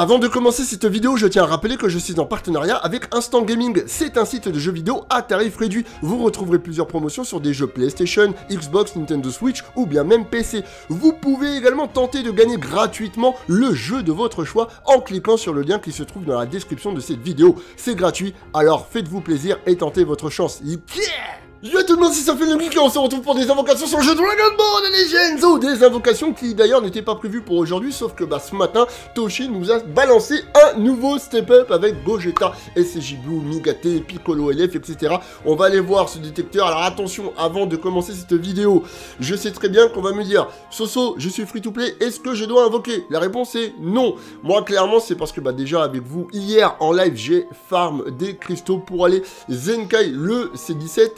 Avant de commencer cette vidéo, je tiens à rappeler que je suis en partenariat avec Instant Gaming. C'est un site de jeux vidéo à tarif réduit. Vous retrouverez plusieurs promotions sur des jeux PlayStation, Xbox, Nintendo Switch ou bien même PC. Vous pouvez également tenter de gagner gratuitement le jeu de votre choix en cliquant sur le lien qui se trouve dans la description de cette vidéo. C'est gratuit, alors faites-vous plaisir et tentez votre chance. Yo tout le monde, c'est Sofian Le Geek et on se retrouve pour des invocations sur le jeu Dragon Ball Legends. Des invocations qui d'ailleurs n'étaient pas prévues pour aujourd'hui, sauf que ce matin, Tenshin nous a balancé un nouveau step-up avec Gogeta, SSJ Blue, Migatte, Piccolo, LF, etc. On va aller voir ce détecteur. Alors attention, avant de commencer cette vidéo, je sais très bien qu'on va me dire « Soso, je suis free-to-play, est-ce que je dois invoquer ?» La réponse est non. Moi, clairement, c'est parce que déjà avec vous, hier en live, j'ai farm des cristaux pour aller Zenkai le C-17,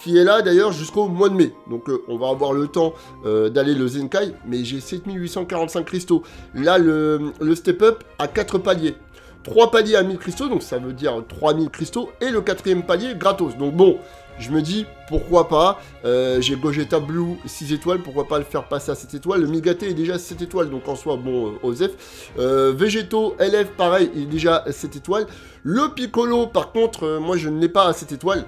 qui est là d'ailleurs jusqu'au mois de mai. Donc on va avoir le temps d'aller le Zenkai, mais j'ai 7845 cristaux. Là, le step-up a 4 paliers. 3 paliers à 1000 cristaux, donc ça veut dire 3000 cristaux, et le 4ème palier gratos. Donc bon, je me dis, pourquoi pas, j'ai Gogeta Blue 6 étoiles, pourquoi pas le faire passer à 7 étoiles, le Migatte est déjà 7 étoiles, donc en soi, bon, Osef. Vegeto, LF, pareil, il est déjà 7 étoiles. Le Piccolo, par contre, moi je ne l'ai pas à 7 étoiles.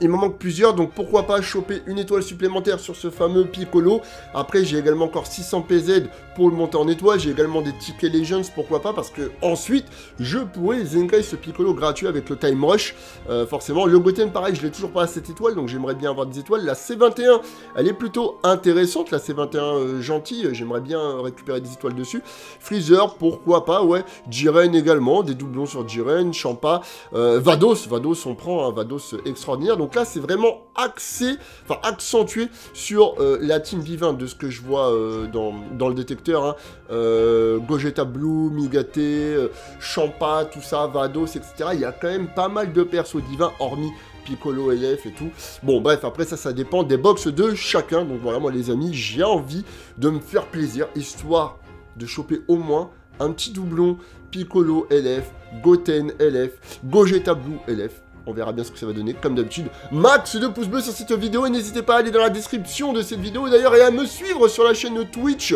Il m'en manque plusieurs, donc pourquoi pas choper une étoile supplémentaire sur ce fameux Piccolo. Après, j'ai également encore 600 PZ pour le monter en étoile. J'ai également des tickets Legends, pourquoi pas, parce que ensuite, je pourrais Zenkai ce Piccolo gratuit avec le Time Rush. Forcément, le Goten, pareil, je l'ai toujours pas à 7 étoiles, donc j'aimerais bien avoir des étoiles. La C21, elle est plutôt intéressante. La C21 gentille, j'aimerais bien récupérer des étoiles dessus. Freezer, pourquoi pas, ouais. Jiren également, des doublons sur Jiren, Champa. Vados, on prend un Vados extraordinaire. Donc là, c'est vraiment axé, enfin accentué sur la team divin de ce que je vois dans le détecteur. Hein. Gogeta Blue, Migatte, Champa, tout ça, Vados, etc. Il y a quand même pas mal de persos divins, hormis Piccolo, LF et tout. Bon, bref, après ça dépend des box de chacun. Donc voilà, moi les amis, j'ai envie de me faire plaisir, histoire de choper au moins un petit doublon Piccolo, LF, Goten, LF, Gogeta Blue, LF. On verra bien ce que ça va donner, comme d'habitude. Max de pouces bleus sur cette vidéo et n'hésitez pas à aller dans la description de cette vidéo d'ailleurs et à me suivre sur la chaîne Twitch.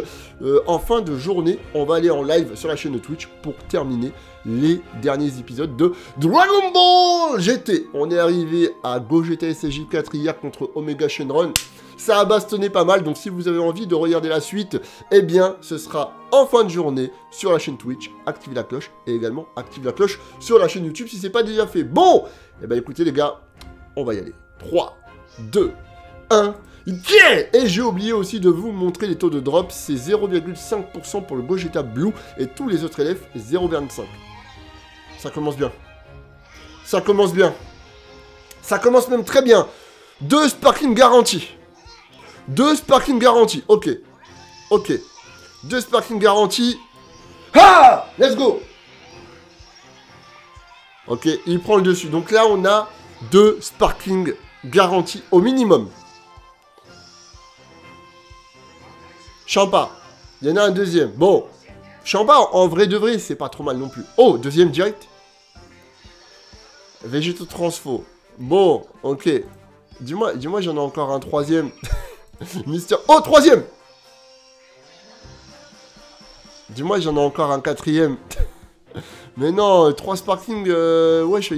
En fin de journée, on va aller en live sur la chaîne Twitch pour terminer les derniers épisodes de Dragon Ball GT. On est arrivé à Gogeta SSJ4 hier contre Omega Shenron. Ça a bastonné pas mal, donc si vous avez envie de regarder la suite, eh bien, ce sera en fin de journée sur la chaîne Twitch. Activez la cloche et également active la cloche sur la chaîne YouTube si c'est pas déjà fait. Bon, eh bien, écoutez les gars, on va y aller. 3, 2, 1... Yeah! Et j'ai oublié aussi de vous montrer les taux de drop, c'est 0,5% pour le Gogeta Blue et tous les autres élèves 0,25. Ça commence bien. Ça commence bien. Ça commence même très bien. 2 Sparking garantis. 2 Sparking garantis. Ok. Ok. 2 Sparking garantis. Ah! Let's go! Ok, il prend le dessus. Donc là, on a 2 Sparking garantis au minimum. Champa, il y en a un deuxième. Bon, Champa, en vrai de vrai, c'est pas trop mal non plus. Oh, deuxième direct. Végétal transfo. Bon, ok. Dis-moi, j'en ai encore un troisième. Mister... Oh, troisième. Dis-moi, j'en ai encore un quatrième. Mais non, 3 Sparking, wesh,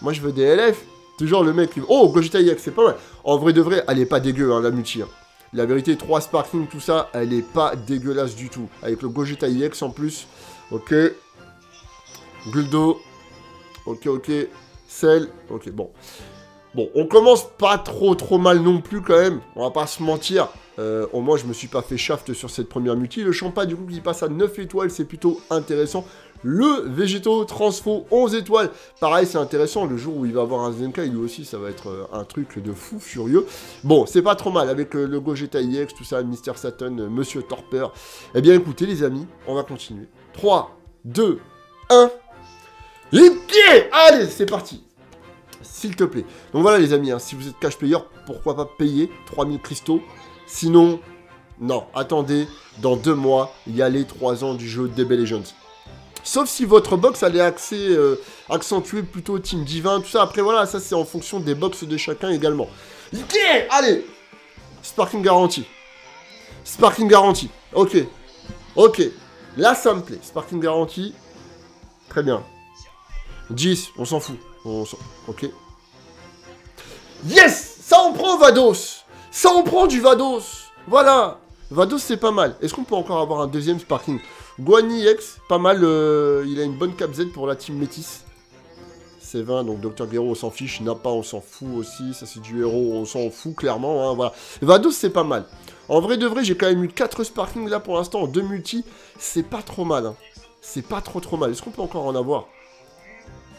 moi, je veux des LF. Toujours le mec... Oh, Gogeta Yak, c'est pas mal. En vrai de vrai, elle est pas dégueu, hein, la multi. Hein. La vérité, 3 Sparking, tout ça, elle est pas dégueulasse du tout. Avec le Gogeta X en plus. Ok. Guldo. Ok. Cell. Ok, bon. Bon, on commence pas trop mal non plus quand même. On va pas se mentir. Au moins, je me suis pas fait shaft sur cette première multi. Le Champa, du coup, qui passe à 9 étoiles, c'est plutôt intéressant. Le Végéto transfo 11 étoiles. Pareil, c'est intéressant. Le jour où il va avoir un Zenkai, lui aussi, ça va être un truc de fou furieux. Bon, c'est pas trop mal avec le Gogeta EX, tout ça, Mister Satan, Monsieur Torpeur. Eh bien, écoutez, les amis, on va continuer. 3, 2, 1. Les pieds! Allez, c'est parti! S'il te plaît. Donc voilà, les amis, hein, si vous êtes cash player, pourquoi pas payer 3000 cristaux? Sinon, non, attendez, dans 2 mois, il y a les 3 ans du jeu DB Legends. Sauf si votre box, elle est accentuée plutôt Team Divin, tout ça. Après, voilà, ça, c'est en fonction des box de chacun également. Yeah, allez, Sparking garantie. Sparking garantie. Ok. Là, ça me plaît. Sparking garantie. Très bien. 10, on s'en fout. Ok. Yes! Ça on prend Vados! Ça on prend du Vados! Voilà! Vados c'est pas mal. Est-ce qu'on peut encore avoir un deuxième Sparking? Guany X, pas mal. Il a une bonne cap Z pour la team métisse. C'est 20, donc Docteur Guero on s'en fiche. Nappa on s'en fout aussi. Ça c'est du héros, on s'en fout clairement. Hein, voilà. Vados c'est pas mal. En vrai de vrai, j'ai quand même eu 4 Sparking là pour l'instant en 2 multi. C'est pas trop mal. Hein. C'est pas trop mal. Est-ce qu'on peut encore en avoir?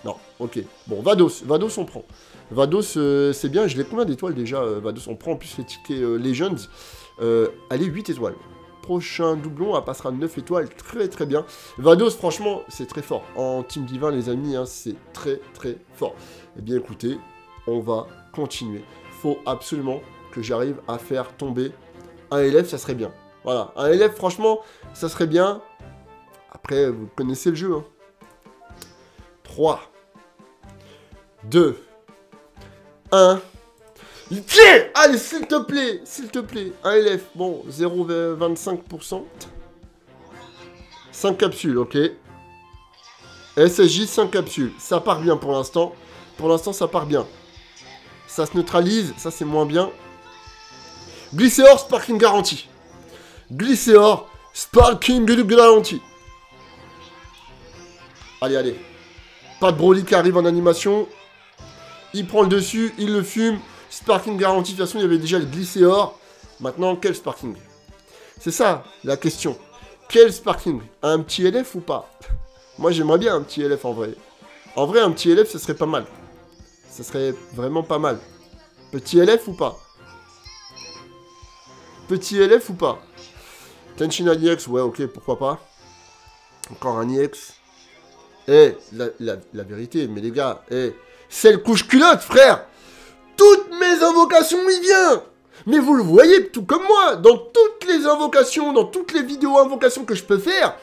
Non, ok. Bon, Vados, Vados on prend. Vados, c'est bien. Je l'ai combien d'étoiles déjà, Vados? On prend en plus les tickets Legends. Allez, 8 étoiles. Prochain doublon, elle passera 9 étoiles. Très bien. Vados, franchement, c'est très fort. En Team Divin, les amis, hein, c'est très fort. Eh bien, écoutez, on va continuer. Faut absolument que j'arrive à faire tomber un LF, ça serait bien. Voilà, un LF, franchement, ça serait bien. Après, vous connaissez le jeu. Hein. 3, 2, 1. Yeah! Allez, s'il te plaît, un LF, bon, 0,25%. 5 capsules, ok. SSJ, 5 capsules. Ça part bien pour l'instant. Pour l'instant, ça part bien. Ça se neutralise, ça c'est moins bien. Glycéor, Sparking garantie. Glycéor, Sparking garantie. Allez, allez. Pas de Broly qui arrive en animation. Il prend le dessus, il le fume. Sparking garantie, de toute façon, il y avait déjà le glycéor. Maintenant, quel Sparking? C'est ça, la question. Quel Sparking? Un petit LF ou pas? Moi, j'aimerais bien un petit LF, en vrai. En vrai, un petit LF, ce serait pas mal. Ce serait vraiment pas mal. Petit LF ou pas? Petit LF ou pas? Tenshin à l'IX, ouais, ok, pourquoi pas. Encore un IX. Eh, la vérité, mais les gars, eh. C'est le couche-culotte, frère. Toutes mes invocations, il vient. Mais vous le voyez, tout comme moi, dans toutes les invocations, dans toutes les vidéos invocations que je peux faire,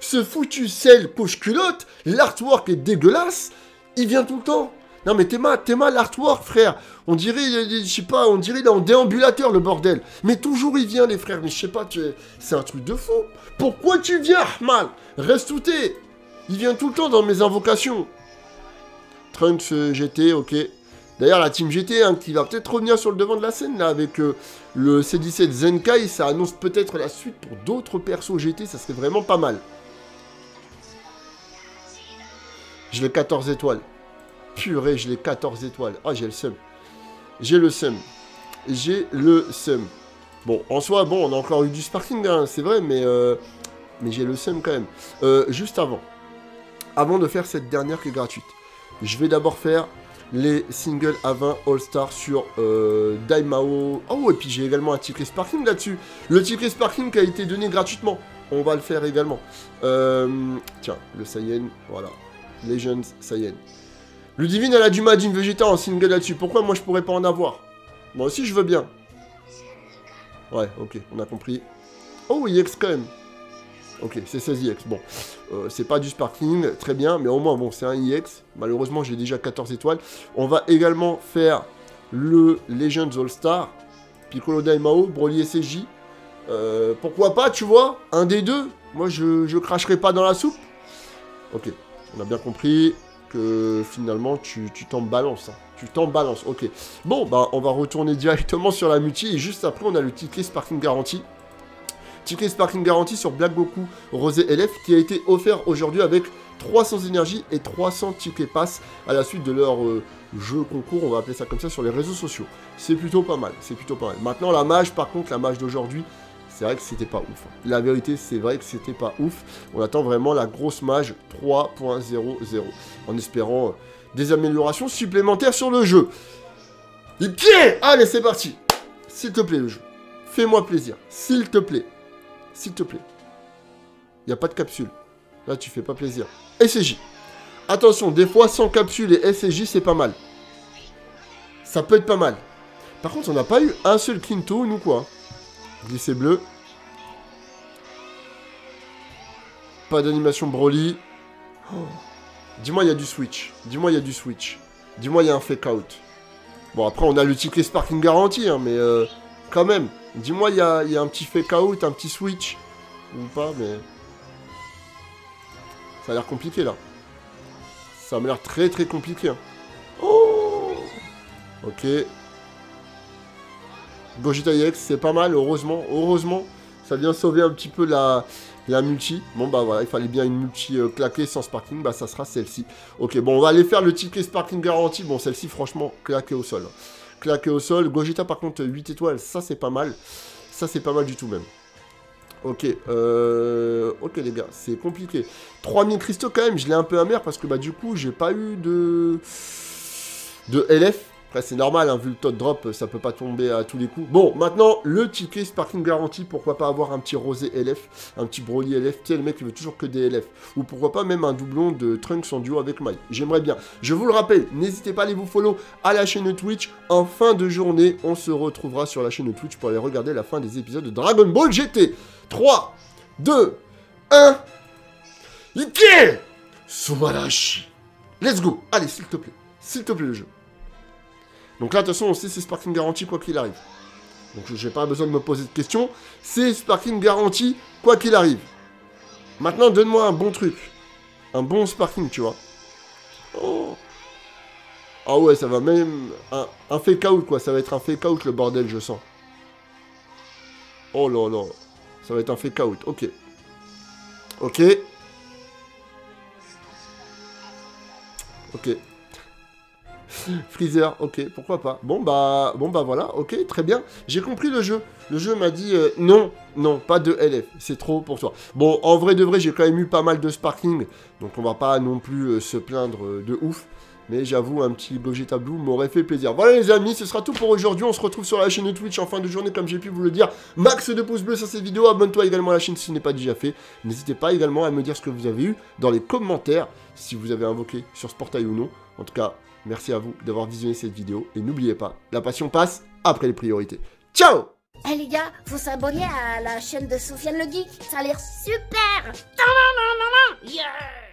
ce foutu sel couche-culotte, l'artwork est dégueulasse, il vient tout le temps. Non mais t'es mal l'artwork, frère. On dirait, je sais pas, on dirait là en déambulateur, le bordel. Mais toujours il vient, les frères, mais je sais pas, c'est un truc de fou. Pourquoi tu viens, Ahmad? Reste où t'es. Il vient tout le temps dans mes invocations. Trunks GT, ok. D'ailleurs, la team GT, hein, qui va peut-être revenir sur le devant de la scène, là, avec le C-17 Zenkai, ça annonce peut-être la suite pour d'autres persos GT, ça serait vraiment pas mal. Je l'ai 14 étoiles. Purée, je l'ai 14 étoiles. Ah, j'ai le seum. Bon, en soi, bon, on a encore eu du Sparking, hein, c'est vrai, mais j'ai le seum quand même. Juste avant de faire cette dernière qui est gratuite, je vais d'abord faire les singles à 20 All-Star sur Daimao. Oh, et puis j'ai également un ticket Sparking là-dessus. Le ticket Sparking qui a été donné gratuitement. On va le faire également. Tiens, le Saiyan, voilà. Legends, Saiyan. Ludivine, elle a du Majin Vegeta en single là-dessus. Pourquoi moi je pourrais pas en avoir? Moi aussi je veux bien. Ouais, ok, on a compris. Oh, EX quand même. Ok, c'est 16 EX, bon, c'est pas du Sparking, très bien, mais au moins, bon, c'est un EX, malheureusement, j'ai déjà 14 étoiles. On va également faire le Legends All-Star, Piccolo Daimao, Broly SSJ, pourquoi pas, tu vois, un des deux, moi, je cracherai pas dans la soupe. Ok, on a bien compris que, finalement, tu t'en balances, hein. Ok. Bon, bah, on va retourner directement sur la multi, et juste après, on a le ticket Sparking garanti. Ticket Sparking garantie sur Black Goku Rosé LF qui a été offert aujourd'hui avec 300 énergies et 300 tickets pass à la suite de leur jeu concours, on va appeler ça comme ça, sur les réseaux sociaux. C'est plutôt pas mal, Maintenant la mage, par contre, la mage d'aujourd'hui, c'est vrai que c'était pas ouf. Hein. La vérité, c'est vrai que c'était pas ouf. On attend vraiment la grosse mage 3.00 en espérant des améliorations supplémentaires sur le jeu. Okay, allez, c'est parti. S'il te plaît, le jeu. Fais-moi plaisir, s'il te plaît. Il n'y a pas de capsule. Là, tu fais pas plaisir. SSJ. Attention, des fois, sans capsule et SSJ, c'est pas mal. Ça peut être pas mal. Par contre, on n'a pas eu un seul Kinto, nous, quoi. Glissé bleu. Pas d'animation Broly. Oh. Dis-moi, il y a du switch. Dis-moi, il y a un fake-out. Bon, après, on a le ticket Sparking garanti, hein, mais quand même. Dis-moi, il y a un petit fake-out, un petit switch. Ou pas, mais... Ça a l'air compliqué, là. Ça m'a l'air très très compliqué. Hein. Oh, ok. Gogeta EX, c'est pas mal, heureusement. Heureusement, ça vient sauver un petit peu la multi. Bon, bah voilà, il fallait bien une multi claquée sans Sparking. Bah, ça sera celle-ci. Ok, bon, on va aller faire le ticket Sparking garanti. Bon, celle-ci, franchement, claquée au sol. Claquée au sol. Gogeta, par contre, 8 étoiles, ça, c'est pas mal. Ça, c'est pas mal du tout, même. Ok, ok les gars, c'est compliqué. 3000 cristaux quand même, je l'ai un peu amer parce que bah du coup j'ai pas eu de LF. Après c'est normal, hein, vu le tot drop, ça peut pas tomber à tous les coups. Bon, maintenant le ticket Sparking garanti, pourquoi pas avoir un petit rosé LF, un petit Broly LF, tu sais le mec il veut toujours que des LF. Ou pourquoi pas même un doublon de Trunks en duo avec Mai. J'aimerais bien. Je vous le rappelle, n'hésitez pas à aller vous follow à la chaîne Twitch. En fin de journée, on se retrouvera sur la chaîne Twitch pour aller regarder la fin des épisodes de Dragon Ball GT. 3, 2, 1, Ike Somarashi. Let's go. Allez, s'il te plaît. S'il te plaît, le jeu. Donc là, de toute façon, on sait c'est Sparking garanti quoi qu'il arrive. Donc j'ai pas besoin de me poser de questions. C'est Sparking garanti quoi qu'il arrive. Maintenant, donne-moi un bon truc. Un bon Sparking, tu vois. Oh. Ah ouais, ça va même... Un fake-out, quoi. Ça va être un fake-out, le bordel, je sens. Oh là là. Ça va être un fake out, ok. Ok. Ok. Freezer, ok, pourquoi pas. Bon bah voilà, ok, très bien. J'ai compris le jeu. Le jeu m'a dit non, pas de LF. C'est trop pour toi. Bon, en vrai de vrai, j'ai quand même eu pas mal de Sparking. Donc on va pas non plus se plaindre de ouf. Mais j'avoue, un petit Gogeta Blue m'aurait fait plaisir. Voilà les amis, ce sera tout pour aujourd'hui. On se retrouve sur la chaîne Twitch en fin de journée, comme j'ai pu vous le dire. Max de pouces bleus sur cette vidéo. Abonne-toi également à la chaîne si ce n'est pas déjà fait. N'hésitez pas également à me dire ce que vous avez eu dans les commentaires, si vous avez invoqué sur ce portail ou non. En tout cas, merci à vous d'avoir visionné cette vidéo. Et n'oubliez pas, la passion passe après les priorités. Ciao! Eh les gars, faut s'abonner à la chaîne de Sofian Le Geek. Ça a l'air super! Yeah!